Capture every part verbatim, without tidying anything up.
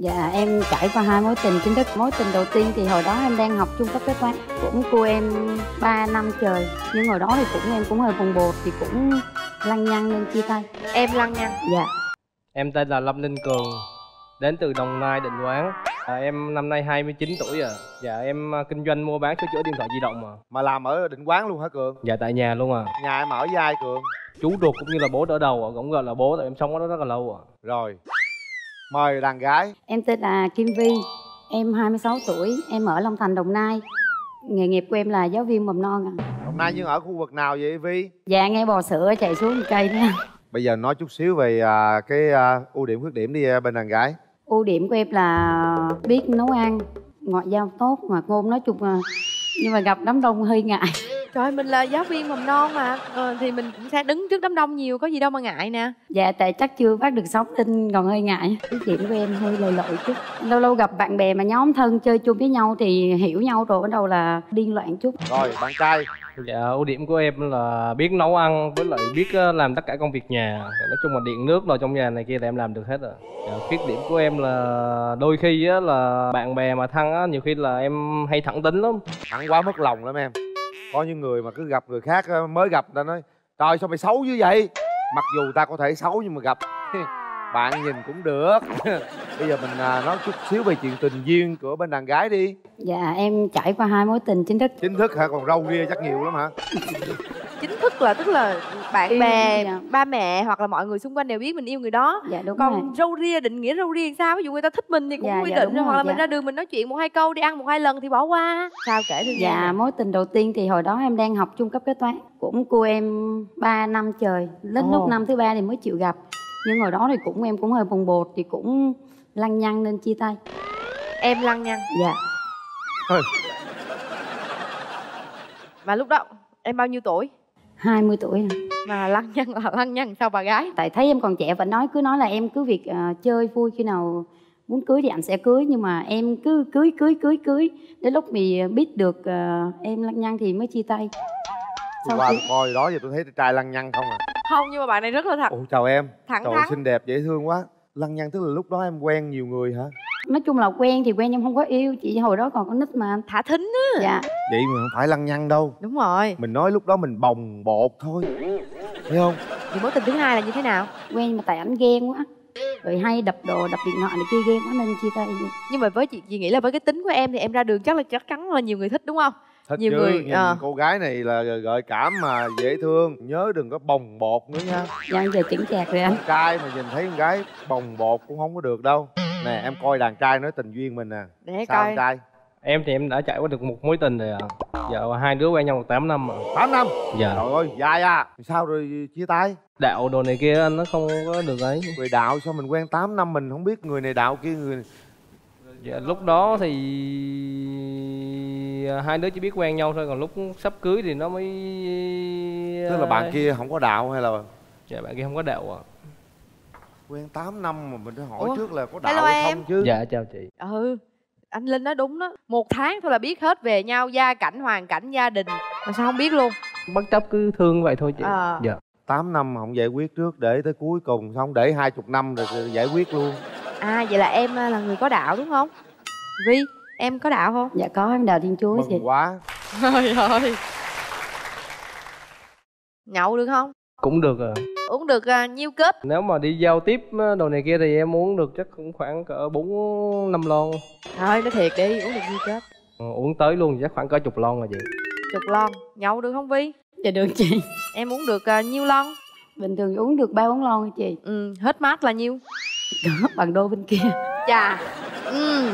Dạ, em trải qua hai mối tình chính thức. Mối tình đầu tiên thì hồi đó em đang học trung cấp kế toán, cũng cua em ba năm trời. Nhưng hồi đó thì cũng em cũng hơi bồng bột, thì cũng lăng nhăng nên chia tay. Em lăng nhăng? Dạ. Em tên là Lâm Linh Cường, đến từ Đồng Nai, Định Quán. à, Em năm nay hai mươi chín tuổi rồi. Dạ, em kinh doanh mua bán sửa chữa điện thoại di động mà. Mà làm ở Định Quán luôn hả Cường? Dạ, tại nhà luôn à. Nhà em ở với ai Cường? Chú ruột cũng như là bố đỡ đầu à, cũng gọi là bố, tại em sống ở đó rất là lâu à. Rồi. Mời đàn gái. Em tên là Kim Vy, em hai mươi sáu tuổi, em ở Long Thành, Đồng Nai. Nghề nghiệp của em là giáo viên mầm non à. Đồng Nai nhưng ở khu vực nào vậy Vy? Dạ, nghe bò sữa chạy xuống một cây nha. Bây giờ nói chút xíu về à, cái à, ưu điểm khuyết điểm đi à, bên đàn gái. Ưu điểm của em là biết nấu ăn, ngoại giao tốt, ngoại ngôn nói chung à, nhưng mà gặp đám đông hơi ngại. Trời ơi, mình là giáo viên mầm non mà, ờ, thì mình cũng sẽ đứng trước đám đông nhiều, có gì đâu mà ngại nè. Dạ, tại chắc chưa phát được sóng tin còn hơi ngại. Cái chuyện của em hơi lầy lội chút. Lâu lâu gặp bạn bè mà nhóm thân chơi chung với nhau thì hiểu nhau rồi, bắt đầu là điên loạn chút. Rồi, bạn trai. Dạ, ưu điểm của em là biết nấu ăn với lại biết làm tất cả công việc nhà. Nói chung là điện nước rồi trong nhà này kia là em làm được hết rồi. Dạ, khuyết điểm của em là đôi khi á, là bạn bè mà thân á, nhiều khi là em hay thẳng tính lắm. Thẳng quá mất lòng lắm em. Có những người mà cứ gặp người khác mới gặp ta nói trời sao mày xấu dữ vậy, mặc dù ta có thể xấu nhưng mà gặp bạn nhìn cũng được. Bây giờ mình nói chút xíu về chuyện tình duyên của bên đàn gái đi. Dạ, em trải qua hai mối tình chính thức. Chính thức hả? Còn râu ria chắc nhiều lắm hả? Chính thức là tức là bạn yêu, bè dạ. Ba mẹ hoặc là mọi người xung quanh đều biết mình yêu người đó. Dạ, đúng. Còn rồi. Râu ria định nghĩa râu ria sao? Ví dụ người ta thích mình thì cũng dạ, quy dạ, định rồi. Hoặc là dạ. Mình ra đường mình nói chuyện một hai câu, đi ăn một hai lần thì bỏ qua. Sao kể thương? Dạ, mối tình đầu tiên thì hồi đó em đang học trung cấp kế toán, cũng cô em ba năm trời. Đến oh. lúc năm thứ ba thì mới chịu gặp. Nhưng hồi đó thì cũng em cũng hơi bồng bột, thì cũng lăng nhăng nên chia tay. Em lăng nhăng? Dạ. Và lúc đó em bao nhiêu tuổi? hai mươi tuổi. Mà lăng nhăng là lăng nhăng sao bà gái? Tại thấy em còn trẻ và nói cứ nói là em cứ việc uh, chơi vui, khi nào muốn cưới thì anh sẽ cưới. Nhưng mà em cứ cưới cưới cưới cưới đến lúc mì biết được uh, em lăng nhăng thì mới chia tay. Sau qua coi đó giờ tôi thấy trai lăng nhăng không à? Không, nhưng mà bạn này rất là thật. Ủa, chào em. Thẳng thắn, xinh đẹp, dễ thương quá. Lăng nhăng tức là lúc đó em quen nhiều người hả? Nói chung là quen thì quen nhưng không có yêu. Chị hồi đó còn có nít mà thả thính á. Dạ. Vậy mà không phải lăng nhăng đâu. Đúng rồi. Mình nói lúc đó mình bồng bột thôi, thấy không? Thì mối tình thứ hai là như thế nào? Quen mà tại ảnh ghen quá, rồi hay đập đồ, đập điện thoại này kia, ghen quá nên chia tay. Nhưng mà với chị, chị nghĩ là với cái tính của em thì em ra đường chắc là chắc chắn là nhiều người thích đúng không? Thật nhiều chứ, người nhìn à. Cô gái này là gợi cảm mà dễ thương, nhớ đừng có bồng bột nữa nha. Dạ, giờ chỉnh chạc rồi anh. Trai mà nhìn thấy con gái bồng bột cũng không có được đâu. Nè, em coi đàn trai nói tình duyên mình à. Để sao coi trai. Em thì em đã trải qua được một mối tình rồi à. Giờ hai đứa quen nhau được tám năm à. tám năm? Dạ. Trời ơi, dài à. Sao rồi chia tay? Đạo đồ này kia nó không có được ấy. Người đạo sao mình quen tám năm mình không biết người này đạo kia người này. Dạ, lúc đó thì hai đứa chỉ biết quen nhau thôi, còn lúc sắp cưới thì nó mới... Tức là bạn kia không có đạo hay là... Dạ, bạn kia không có đạo à. Quen tám năm mà mình phải hỏi Ủa? Trước là có đạo hay không em. Chứ dạ, chào chị. Ừ, anh Linh nói đúng đó. Một tháng thôi là biết hết về nhau, gia cảnh, hoàn cảnh, gia đình. Mà sao không biết luôn? Bất chấp cứ thương vậy thôi chị à. Dạ, tám năm mà không giải quyết trước để tới cuối cùng, xong để hai mươi năm rồi giải quyết luôn. À, vậy là em là người có đạo đúng không? Vy, em có đạo không? Dạ có, em đạo Thiên Chúa. Mừng chị quá. Trời ơi. Nhậu được không? Cũng được à. Uống được à, nhiêu kết? Nếu mà đi giao tiếp đồ này kia thì em uống được chắc cũng khoảng cỡ bốn năm lon. Thôi, nói thiệt đi, uống được nhiêu kết? Ừ, uống tới luôn chắc khoảng cỡ chục lon rồi chị. Chục lon, nhậu được không Vy? Dạ được chị. Em uống được à, nhiêu lon? Bình thường uống được ba bốn lon chị. Ừ, hết mát là nhiêu? Đó, bằng đô bên kia. Chà. Ừ.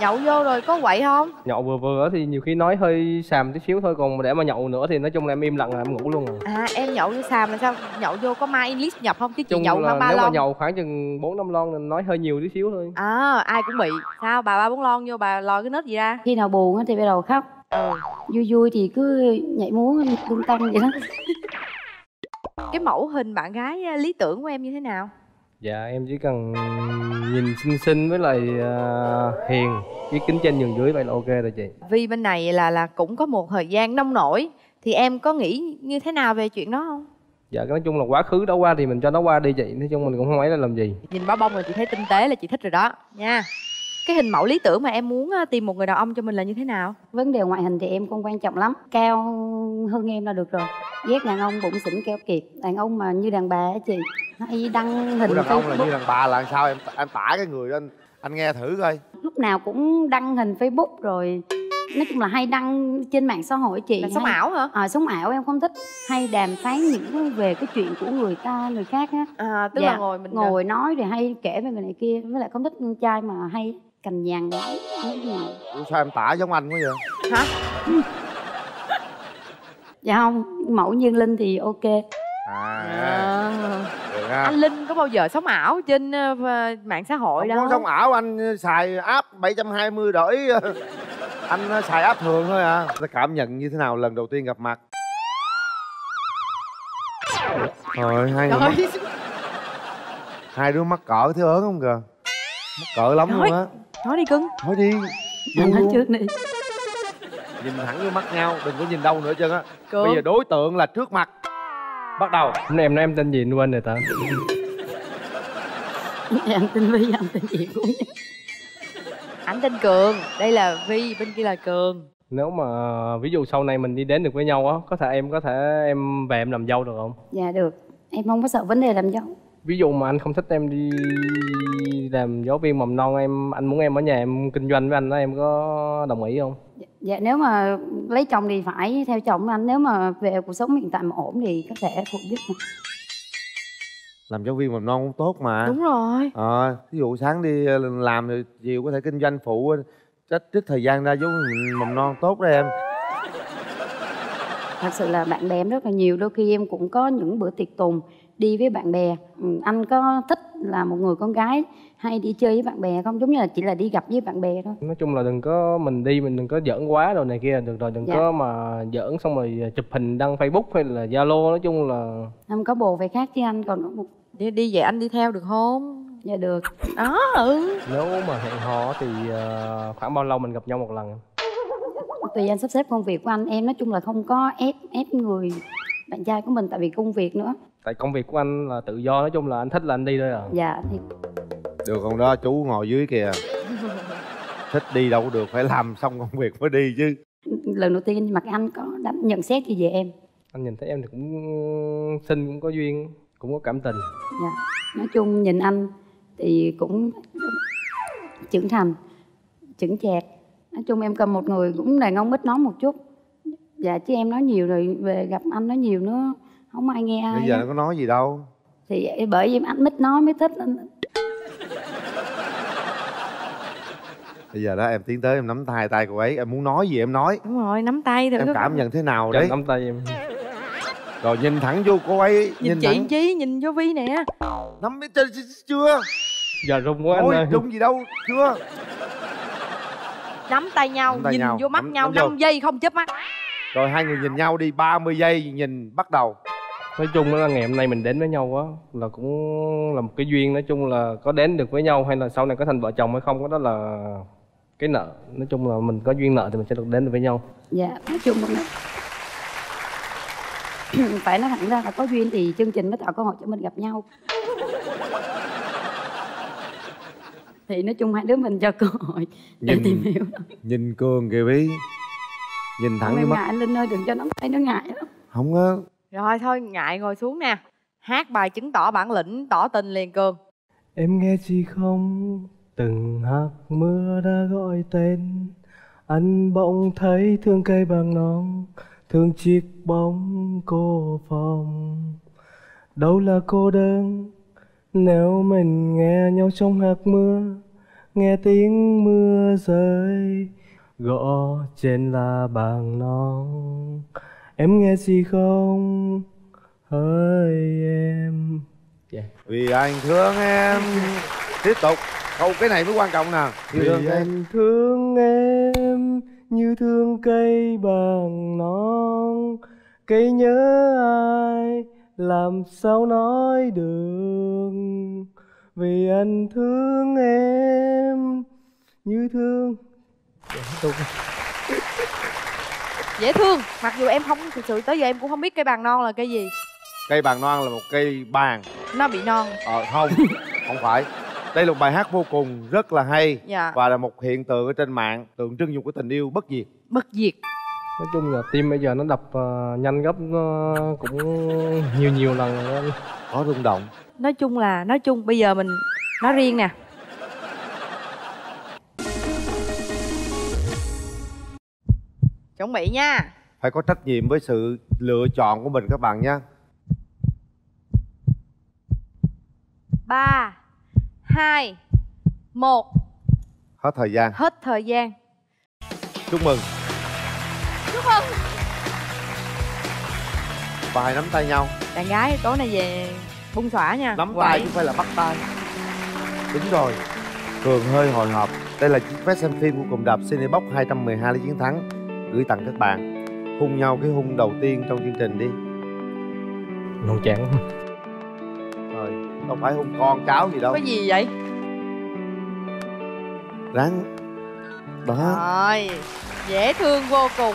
Nhậu vô rồi có quậy không? Nhậu vừa vừa thì nhiều khi nói hơi xàm tí xíu thôi. Còn để mà nhậu nữa thì nói chung là em im lặng là em ngủ luôn rồi. À, em nhậu vô xàm là sao? Nhậu vô có mai English nhập không? Chứ chị nhậu khoảng ba lon. Nếu mà nhậu khoảng chừng bốn năm lon nên nói hơi nhiều tí xíu thôi. À, ai cũng bị. Sao bà ba bốn lon vô bà lòi cái nết gì ra? Khi nào buồn thì bắt đầu khóc. Ừ. Vui vui thì cứ nhảy múa tung tăng vậy đó. Cái mẫu hình bạn gái lý tưởng của em như thế nào? Dạ, em chỉ cần nhìn xinh xinh với lại uh, hiền, biết kính trên nhường dưới vậy là ok rồi chị. Vy bên này là là cũng có một thời gian nông nổi, thì em có nghĩ như thế nào về chuyện đó không? Dạ nói chung là quá khứ đó qua thì mình cho nó qua đi chị, nói chung mình cũng không ấy là làm gì. Nhìn bó bông là chị thấy tinh tế là chị thích rồi đó nha. Cái hình mẫu lý tưởng mà em muốn tìm một người đàn ông cho mình là như thế nào? Vấn đề ngoại hình thì em không quan trọng lắm, cao hơn em là được rồi. Ghét đàn ông bụng xỉn keo kiệt, đàn ông mà như đàn bà á chị, hay đăng hình. Ủa, đàn ông Facebook là như đàn bà là sao? Em em tả cái người đó anh, anh nghe thử coi. Lúc nào cũng đăng hình Facebook rồi, nói chung là hay đăng trên mạng xã hội chị. Là sống hay... ảo hả? Ờ à, sống ảo em không thích. Hay đàm phán những về cái chuyện của người ta, người khác á. À, tức dạ, là ngồi mình ngồi được nói rồi hay kể về người này kia, với lại không thích con trai mà hay cành nhàn gái. Sao em tả giống anh quá vậy? Hả? Dạ không, mẫu như Linh thì ok. À, à. Được ha. Anh Linh có bao giờ sống ảo trên mạng xã hội đâu? Không sống ảo, anh xài app bảy trăm hai mươi đổi. Anh xài app thường thôi à. Cảm nhận như thế nào lần đầu tiên gặp mặt? Rồi, hai người mắt... hai đứa mắc cỡ thế ớn không kìa? Mắc cỡ lắm nói, luôn á. Nói đi cưng. Nói đi. Nhìn thẳng trước đi. Nhìn thẳng vô mắt nhau, đừng có nhìn đâu nữa trơn á. Bây giờ đối tượng là trước mặt. Bắt đầu. Em nói em tên gì quên rồi ta. Em tên Vy, em tên gì cũng ảnh tên Cường, đây là Vy, bên kia là Cường. Nếu mà ví dụ sau này mình đi đến được với nhau á, có thể em có thể em về em làm dâu được không? Dạ được, em không có sợ vấn đề làm dâu. Ví dụ mà anh không thích em đi làm giáo viên mầm non, em anh muốn em ở nhà em kinh doanh với anh đó, em có đồng ý không? Dạ, dạ nếu mà lấy chồng thì phải theo chồng anh, nếu mà về cuộc sống hiện tại mà ổn thì có thể phụ giúp mà. Làm giáo viên mầm non cũng tốt mà. Đúng rồi. Ờ, à, ví dụ sáng đi làm rồi chiều có thể kinh doanh phụ, trích trích thời gian ra giáo viên mầm non tốt đó em. Thật sự là bạn bè em rất là nhiều, đôi khi em cũng có những bữa tiệc tùng đi với bạn bè. Anh có thích là một người con gái hay đi chơi với bạn bè không? Giống như là chỉ là đi gặp với bạn bè thôi. Nói chung là đừng có mình đi mình đừng có giỡn quá rồi này kia là được rồi, đừng dạ. có mà giỡn xong rồi chụp hình đăng Facebook hay là Zalo, nói chung là không có bồ phải khác chứ anh còn một... đi, đi vậy anh đi theo được không? Dạ được. Đó ừ. Nếu mà hẹn hò thì khoảng bao lâu mình gặp nhau một lần? Tùy anh sắp xếp công việc của anh, em nói chung là không có ép ép người bạn trai của mình tại vì công việc nữa. Tại công việc của anh là tự do, nói chung là anh thích là anh đi thôi à. Dạ thì... Được không đó, chú ngồi dưới kìa. Thích đi đâu được, phải làm xong công việc mới đi chứ. Lần đầu tiên mặt anh có đánh nhận xét gì về em? Anh nhìn thấy em thì cũng xinh, cũng có duyên, cũng có cảm tình. Dạ, nói chung nhìn anh thì cũng trưởng thành, chững chạc. Nói chung em cầm một người cũng đàn ông ít nói một chút. Dạ chứ em nói nhiều rồi, về gặp anh nói nhiều nữa không ai nghe ai. Bây giờ nó có nói gì đâu. Thì bởi vì anh mít nói mới thích anh. Bây giờ đó em tiến tới em nắm tay tay cô ấy, em muốn nói gì em nói. Đúng rồi, nắm tay thử. Em cảm nhận thế nào đấy? Nắm tay em. Rồi nhìn thẳng vô cô ấy. Nhìn chị Chí, nhìn vô Vi nè. Nắm biết chưa? Giờ rung quá anh ơi. Rung gì đâu, chưa. Nắm tay nhau, nhìn vô mắt nhau năm giây không chớp mắt. Rồi hai người nhìn nhau đi, ba mươi giây nhìn bắt đầu. Nói chung là ngày hôm nay mình đến với nhau quá là cũng là một cái duyên, nói chung là có đến được với nhau hay là sau này có thành vợ chồng hay không, đó là cái nợ. Nói chung là mình có duyên nợ thì mình sẽ được đến được với nhau. Dạ, nói chung là phải nói thẳng ra là có duyên thì chương trình mới tạo cơ hội cho mình gặp nhau. Thì nói chung hai đứa mình cho cơ hội để nhìn, tìm hiểu. Nhìn Cường kìa Vy. Nhìn thẳng vô mắt. Ngại Linh ơi, đừng cho nắm tay nó ngại lắm. Không á. Rồi thôi ngại ngồi xuống nè. Hát bài chứng tỏ bản lĩnh, tỏ tình liền Cường. Em nghe chị không? Từng hạt mưa đã gọi tên. Anh bỗng thấy thương cây bằng non, thương chiếc bóng cô phòng. Đâu là cô đơn nếu mình nghe nhau trong hạt mưa, nghe tiếng mưa rơi gõ trên là bàn non. Em nghe gì không hỡi em? Yeah. Vì anh thương em. Tiếp tục câu cái này mới quan trọng nè. Vì thương anh em. Thương em như thương cây bằng non, cây nhớ ai làm sao nói được. Vì anh thương em như thương. Dễ thương. Mặc dù em không thực sự tới giờ em cũng không biết cây bàn non là cây gì. Cây Bàng Non là một cây bàng. Nó bị non. Ờ không, không phải. Đây là một bài hát vô cùng rất là hay, dạ. Và là một hiện tượng ở trên mạng, tượng trưng dùng của tình yêu bất diệt. Bất diệt. Nói chung là tim bây giờ nó đập uh, nhanh gấp nó cũng nhiều nhiều lần rồi. Có rung động. Nói chung là, nói chung bây giờ mình nói riêng nè. Chuẩn bị nha. Phải có trách nhiệm với sự lựa chọn của mình các bạn nha. Ba hai một. Hết thời gian. Hết thời gian. Chúc mừng. Chúc mừng. Và hãy nắm tay nhau. Đàn gái tối nay về bung xõa nha. Nắm Quậy. Tay chứ không phải là bắt tay. Đúng rồi. Cường hơi hồi hộp. Đây là chiếc vé xem phim của cụm đạp Cinebox hai một hai Lý Chiến Thắng gửi tặng các bạn. Hôn nhau cái hôn đầu tiên trong chương trình đi. Ngon chán quá. Rồi, không phải hôn con cháu gì đâu. Cái gì vậy? Ráng. Đó. Rồi, dễ thương vô cùng.